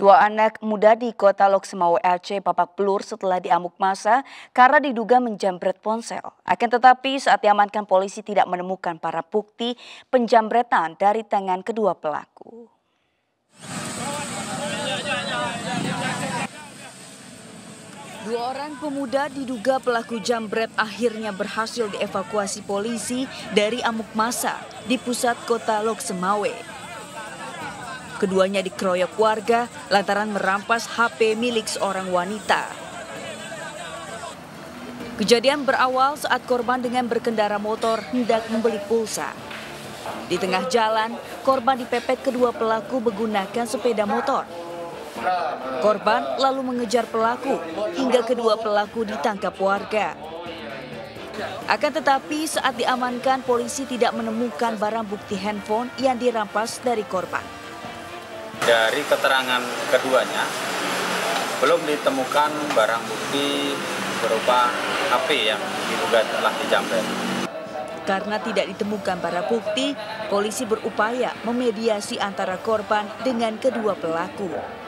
Dua anak muda di kota Lhokseumawe Aceh babak belur setelah diamuk massa karena diduga menjamret ponsel. Akan tetapi saat diamankan polisi tidak menemukan para bukti penjamretan dari tangan kedua pelaku. Dua orang pemuda diduga pelaku jambret akhirnya berhasil dievakuasi polisi dari amuk massa di pusat kota Lhokseumawe. Keduanya dikeroyok warga lantaran merampas HP milik seorang wanita. Kejadian berawal saat korban dengan berkendara motor hendak membeli pulsa. Di tengah jalan, korban dipepet kedua pelaku menggunakan sepeda motor. Korban lalu mengejar pelaku hingga kedua pelaku ditangkap warga. Akan tetapi saat diamankan polisi tidak menemukan barang bukti handphone yang dirampas dari korban. Dari keterangan keduanya belum ditemukan barang bukti berupa HP yang diduga telah dijamret. Karena tidak ditemukan barang bukti, polisi berupaya memediasi antara korban dengan kedua pelaku.